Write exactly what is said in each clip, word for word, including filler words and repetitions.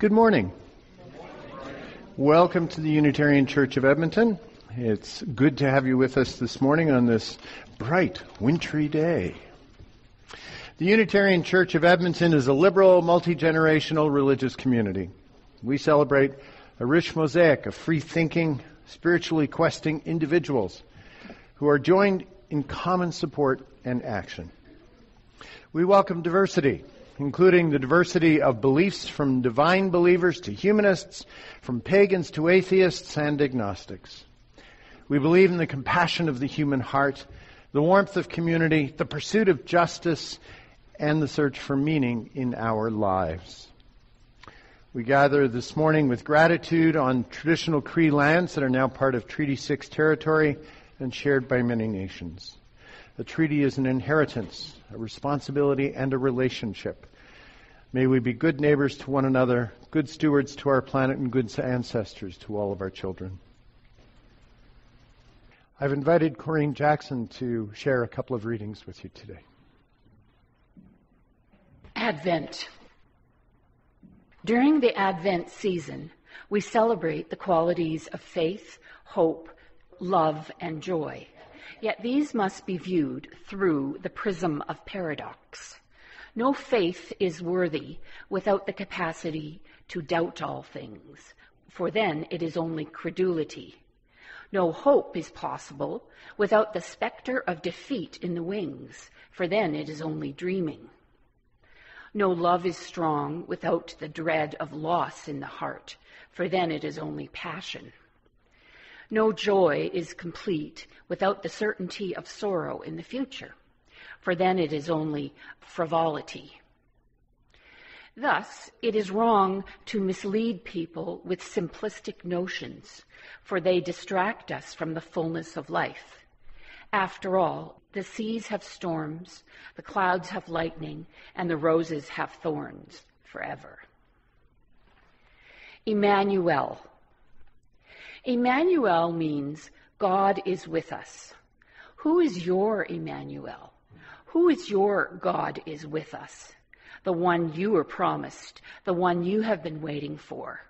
Good morning. Welcome to the Unitarian Church of Edmonton. It's good to have you with us this morning on this bright, wintry day. The Unitarian Church of Edmonton is a liberal, multi-generational religious community. We celebrate a rich mosaic of free-thinking, spiritually questing individuals who are joined in common support and action. We welcome diversity, including the diversity of beliefs from divine believers to humanists, from pagans to atheists and agnostics. We believe in the compassion of the human heart, the warmth of community, the pursuit of justice, and the search for meaning in our lives. We gather this morning with gratitude on traditional Cree lands that are now part of Treaty six territory and shared by many nations. A treaty is an inheritance, a responsibility, and a relationship. May we be good neighbors to one another, good stewards to our planet, and good ancestors to all of our children. I've invited Corinne Jackson to share a couple of readings with you today. Advent. During the Advent season, we celebrate the qualities of faith, hope, love, and joy. Yet these must be viewed through the prism of paradox. No faith is worthy without the capacity to doubt all things, for then it is only credulity. No hope is possible without the specter of defeat in the wings, for then it is only dreaming. No love is strong without the dread of loss in the heart, for then it is only passion. No joy is complete without the certainty of sorrow in the future, for then it is only frivolity. Thus, it is wrong to mislead people with simplistic notions, for they distract us from the fullness of life. After all, the seas have storms, the clouds have lightning, and the roses have thorns forever. Emmanuel. Emmanuel means God is with us. Who is your Emmanuel? Who is your God is with us? The one you were promised, the one you have been waiting for.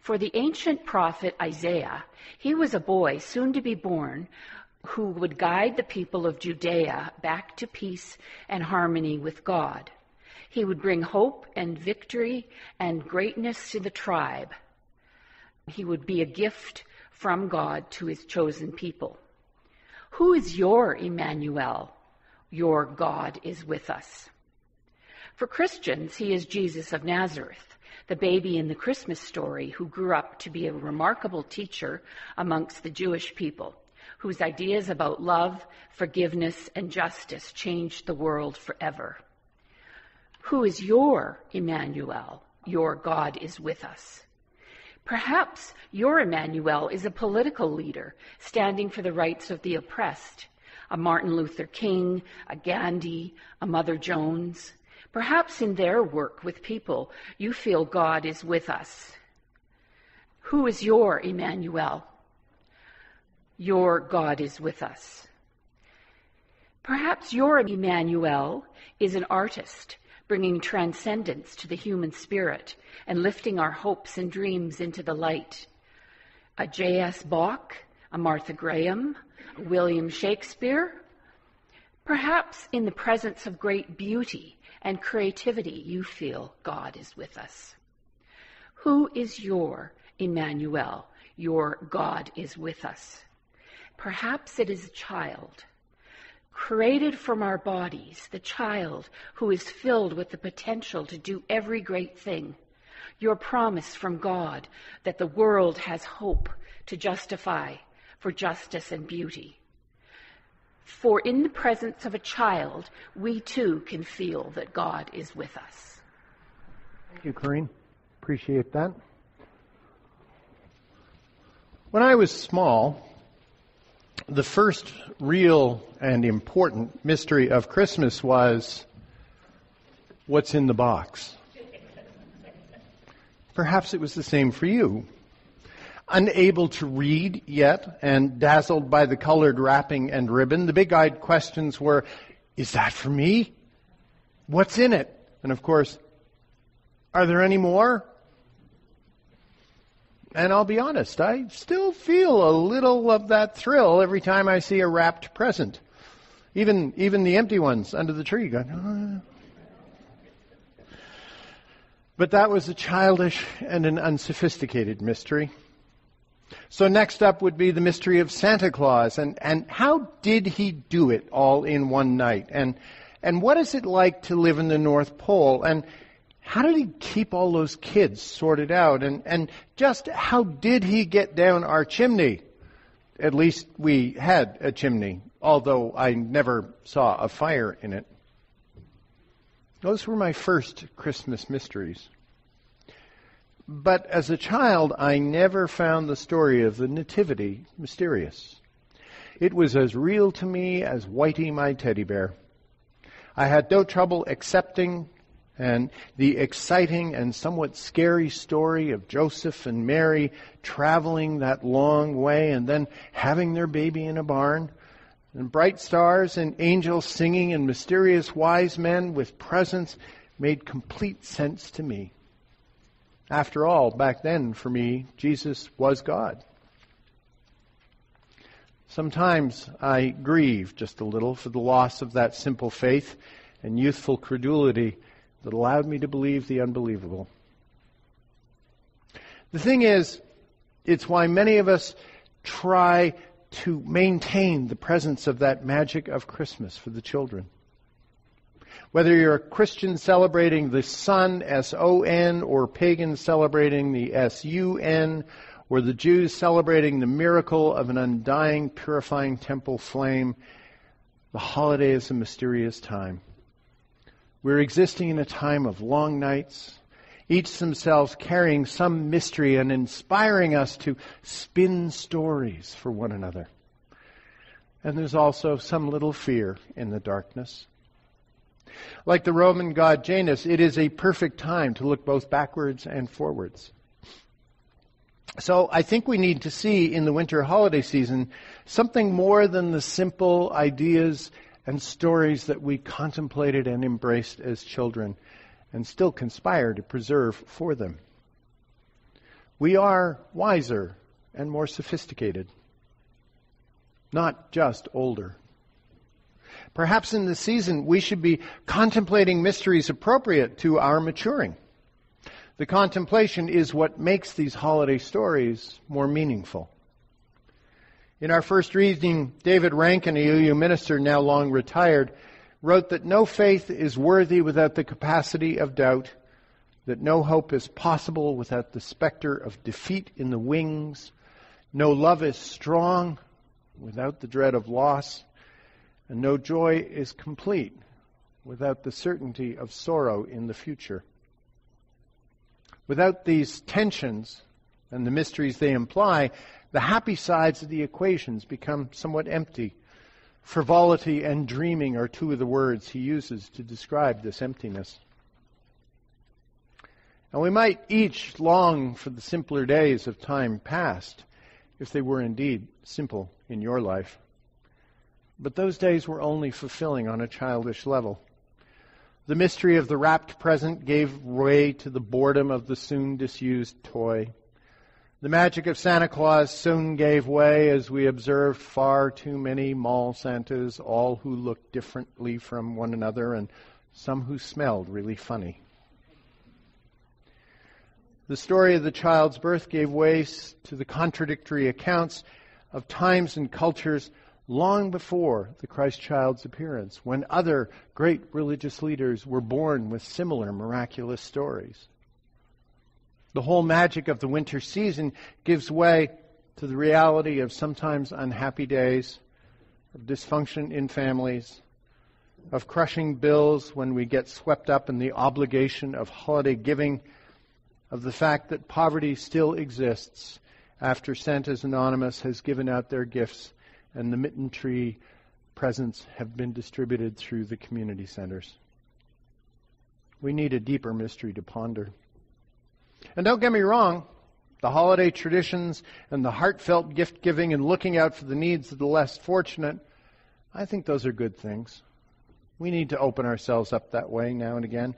For the ancient prophet Isaiah, he was a boy soon to be born who would guide the people of Judea back to peace and harmony with God. He would bring hope and victory and greatness to the tribe. He would be a gift from God to his chosen people. Who is your Emmanuel? Your God is with us. For Christians, he is Jesus of Nazareth, the baby in the Christmas story who grew up to be a remarkable teacher amongst the Jewish people, whose ideas about love, forgiveness, and justice changed the world forever. Who is your Emmanuel? Your God is with us. Perhaps your Emmanuel is a political leader standing for the rights of the oppressed, a Martin Luther King, a Gandhi, a Mother Jones. Perhaps in their work with people, you feel God is with us. Who is your Emmanuel? Your God is with us. Perhaps your Emmanuel is an artist, bringing transcendence to the human spirit and lifting our hopes and dreams into the light. A J S Bach, a Martha Graham, a William Shakespeare. Perhaps in the presence of great beauty and creativity, you feel God is with us. Who is your Emmanuel? Your God is with us. Perhaps it is a child. Created from our bodies, the child who is filled with the potential to do every great thing. Your promise from God that the world has hope to justify for justice and beauty. For in the presence of a child, we too can feel that God is with us. Thank you, Corinne. Appreciate that. When I was small, the first real and important mystery of Christmas was, what's in the box? Perhaps it was the same for you. Unable to read yet and dazzled by the colored wrapping and ribbon, the big-eyed questions were, is that for me? What's in it? And of course, are there any more? And I'll be honest, I still feel a little of that thrill every time I see a wrapped present. Even even the empty ones under the tree going, ah. But that was a childish and an unsophisticated mystery. So next up would be the mystery of Santa Claus, and, and how did he do it all in one night? And and what is it like to live in the North Pole? And how did he keep all those kids sorted out? And, and just how did he get down our chimney? At least we had a chimney, although I never saw a fire in it. Those were my first Christmas mysteries. But as a child, I never found the story of the Nativity mysterious. It was as real to me as Whitey my teddy bear. I had no trouble accepting and the exciting and somewhat scary story of Joseph and Mary traveling that long way and then having their baby in a barn, and bright stars and angels singing and mysterious wise men with presents made complete sense to me. After all, back then, for me, Jesus was God. Sometimes I grieve just a little for the loss of that simple faith and youthful credulity that allowed me to believe the unbelievable. The thing is, it's why many of us try to maintain the presence of that magic of Christmas for the children. Whether you're a Christian celebrating the sun, S O N, or pagan celebrating the S U N, or the Jews celebrating the miracle of an undying, purifying temple flame, the holiday is a mysterious time. We're existing in a time of long nights, each themselves carrying some mystery and inspiring us to spin stories for one another. And there's also some little fear in the darkness. Like the Roman god Janus, it is a perfect time to look both backwards and forwards. So I think we need to see in the winter holiday season something more than the simple ideas and stories that we contemplated and embraced as children and still conspire to preserve for them. We are wiser and more sophisticated, not just older. Perhaps in this season we should be contemplating mysteries appropriate to our maturing. The contemplation is what makes these holiday stories more meaningful. In our first reading, David Rankin, a U U minister now long retired, wrote that no faith is worthy without the capacity of doubt, that no hope is possible without the specter of defeat in the wings, no love is strong without the dread of loss, and no joy is complete without the certainty of sorrow in the future. Without these tensions and the mysteries they imply, the happy sides of the equations become somewhat empty. Frivolity and dreaming are two of the words he uses to describe this emptiness. And we might each long for the simpler days of time past, if they were indeed simple in your life. But those days were only fulfilling on a childish level. The mystery of the wrapped present gave way to the boredom of the soon disused toy. The magic of Santa Claus soon gave way as we observed far too many mall Santas, all who looked differently from one another and some who smelled really funny. The story of the child's birth gave way to the contradictory accounts of times and cultures long before the Christ child's appearance, when other great religious leaders were born with similar miraculous stories. The whole magic of the winter season gives way to the reality of sometimes unhappy days, of dysfunction in families, of crushing bills when we get swept up in the obligation of holiday giving, of the fact that poverty still exists after Santa's Anonymous has given out their gifts and the mitten tree presents have been distributed through the community centers. We need a deeper mystery to ponder. And don't get me wrong, the holiday traditions and the heartfelt gift giving and looking out for the needs of the less fortunate, I think those are good things. We need to open ourselves up that way now and again.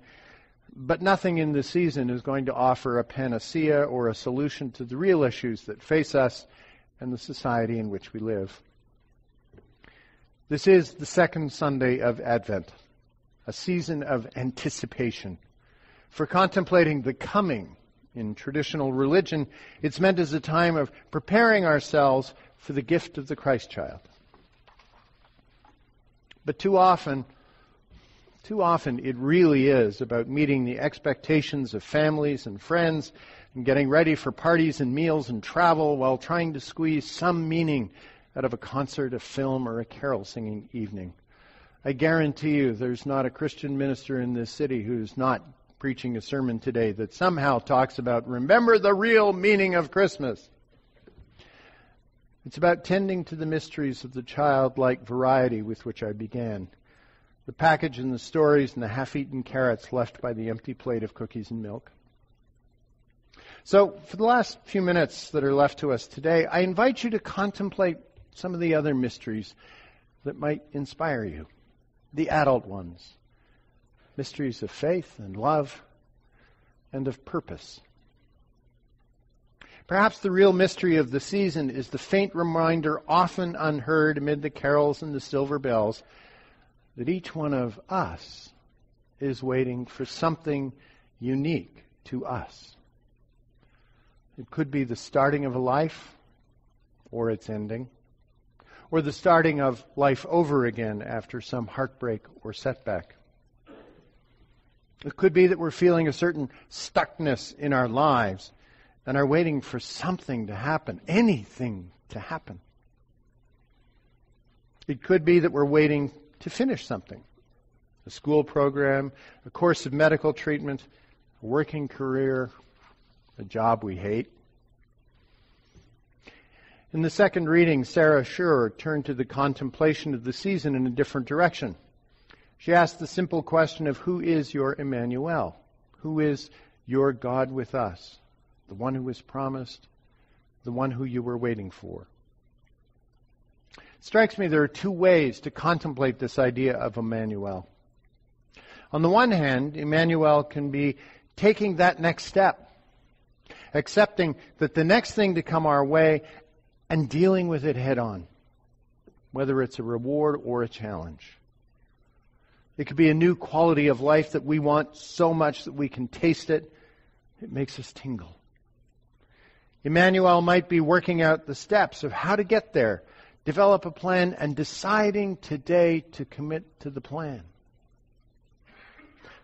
But nothing in this season is going to offer a panacea or a solution to the real issues that face us and the society in which we live. This is the second Sunday of Advent, a season of anticipation. For contemplating the coming in traditional religion, it's meant as a time of preparing ourselves for the gift of the Christ child. But too often, Too often it really is about meeting the expectations of families and friends and getting ready for parties and meals and travel while trying to squeeze some meaning out of a concert, a film, or a carol singing evening. I guarantee you there's not a Christian minister in this city who's not preaching a sermon today that somehow talks about, remember the real meaning of Christmas. It's about tending to the mysteries of the childlike variety with which I began. The package and the stories and the half-eaten carrots left by the empty plate of cookies and milk. So, for the last few minutes that are left to us today, I invite you to contemplate some of the other mysteries that might inspire you. The adult ones. Mysteries of faith and love and of purpose. Perhaps the real mystery of the season is the faint reminder, often unheard amid the carols and the silver bells, that each one of us is waiting for something unique to us. It could be the starting of a life, or its ending, or the starting of life over again after some heartbreak or setback. It could be that we're feeling a certain stuckness in our lives and are waiting for something to happen, anything to happen. It could be that we're waiting to finish something, a school program, a course of medical treatment, a working career, a job we hate. In the second reading, Sarah Schurr turned to the contemplation of the season in a different direction. She asked the simple question of who is your Emmanuel? Who is your God with us? The one who was promised, the one who you were waiting for. It strikes me there are two ways to contemplate this idea of Emmanuel. On the one hand, Emmanuel can be taking that next step, accepting that the next thing to come our way and dealing with it head on, whether it's a reward or a challenge. It could be a new quality of life that we want so much that we can taste it. It makes us tingle. Emmanuel might be working out the steps of how to get there, develop a plan, and deciding today to commit to the plan.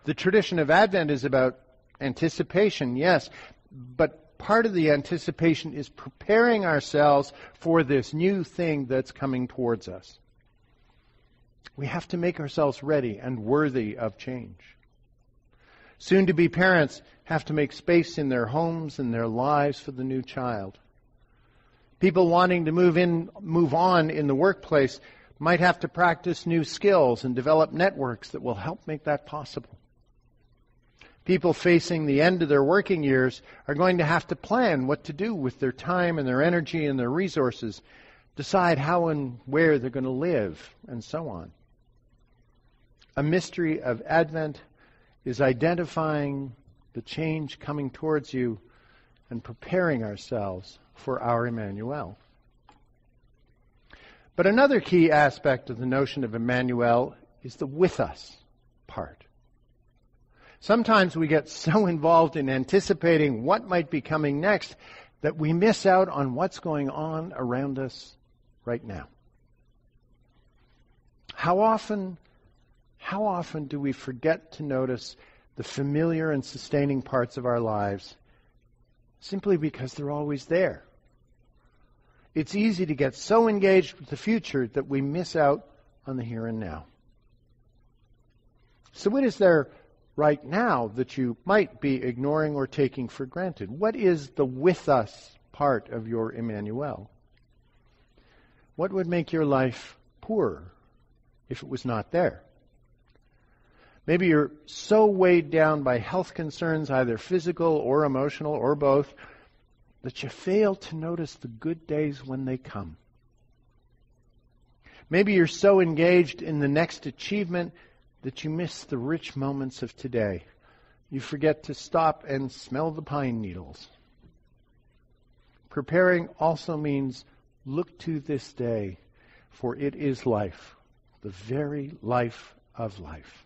The tradition of Advent is about anticipation, yes, but part of the anticipation is preparing ourselves for this new thing that's coming towards us. We have to make ourselves ready and worthy of change. Soon-to-be parents have to make space in their homes and their lives for the new child. People wanting to move in, move on in the workplace might have to practice new skills and develop networks that will help make that possible. People facing the end of their working years are going to have to plan what to do with their time and their energy and their resources, decide how and where they're going to live, and so on. A mystery of Advent is identifying the change coming towards you and preparing ourselves for our Emmanuel. But another key aspect of the notion of Emmanuel is the with us part. Sometimes we get so involved in anticipating what might be coming next that we miss out on what's going on around us right now. How often, how often do we forget to notice the familiar and sustaining parts of our lives simply because they're always there? It's easy to get so engaged with the future that we miss out on the here and now. So what is there right now that you might be ignoring or taking for granted? What is the with us part of your Emmanuel? What would make your life poorer if it was not there? Maybe you're so weighed down by health concerns, either physical or emotional or both, that you fail to notice the good days when they come. Maybe you're so engaged in the next achievement that you miss the rich moments of today, You forget to stop and smell the pine needles. Preparing also means look to this day, for it is life, the very life of life.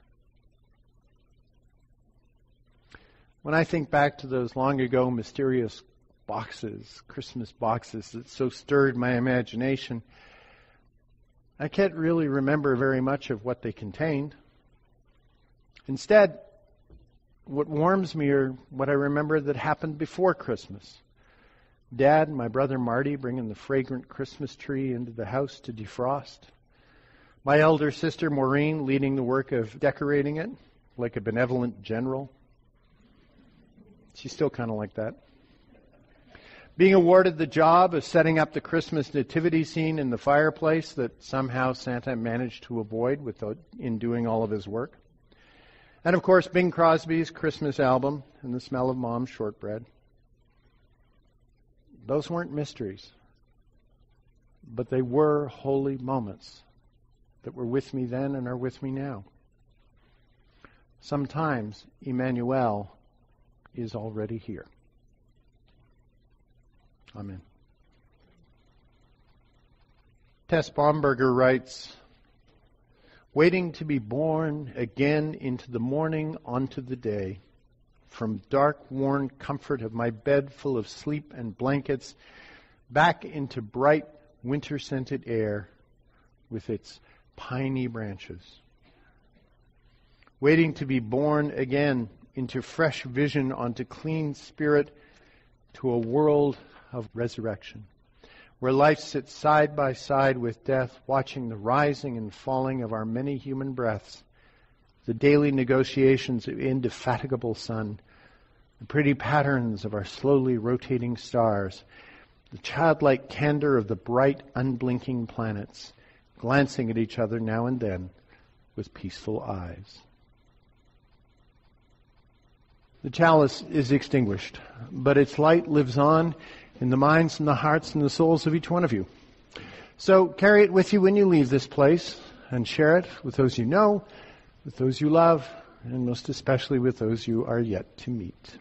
When I think back to those long ago mysterious boxes, Christmas boxes that so stirred my imagination, I can't really remember very much of what they contained. Instead, what warms me are what I remember that happened before Christmas. Dad and my brother Marty bringing the fragrant Christmas tree into the house to defrost. My elder sister Maureen leading the work of decorating it like a benevolent general. She's still kind of like that. Being awarded the job of setting up the Christmas nativity scene in the fireplace that somehow Santa managed to avoid without, in doing all of his work. And of course, Bing Crosby's Christmas album and the smell of Mom's shortbread. Those weren't mysteries, but they were holy moments that were with me then and are with me now. Sometimes Emmanuel is already here. Amen. Tess Baumberger writes, "Waiting to be born again into the morning onto the day, from dark worn comfort of my bed full of sleep and blankets, back into bright winter scented air with its piney branches. Waiting to be born again into fresh vision, onto clean spirit, to a world of resurrection, where life sits side by side with death, watching the rising and falling of our many human breaths, the daily negotiations of indefatigable sun, the pretty patterns of our slowly rotating stars, the childlike candor of the bright, unblinking planets, glancing at each other now and then with peaceful eyes." The chalice is extinguished, but its light lives on in the minds and the hearts and the souls of each one of you. So carry it with you when you leave this place, and share it with those you know, with those you love, and most especially with those you are yet to meet.